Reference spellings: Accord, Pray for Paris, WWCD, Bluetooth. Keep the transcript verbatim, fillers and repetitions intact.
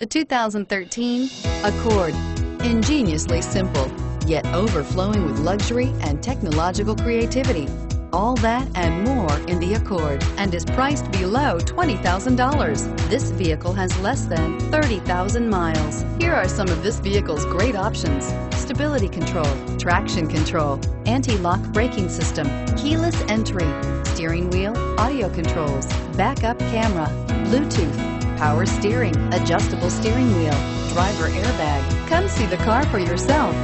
The two thousand thirteen Accord. Ingeniously simple, yet overflowing with luxury and technological creativity. All that and more in the Accord, and is priced below twenty thousand dollars. This vehicle has less than thirty thousand miles. Here are some of this vehicle's great options: stability control, traction control, anti-lock braking system, keyless entry, steering wheel audio controls, backup camera, Bluetooth, power steering, adjustable steering wheel, driver airbag. Come see the car for yourself.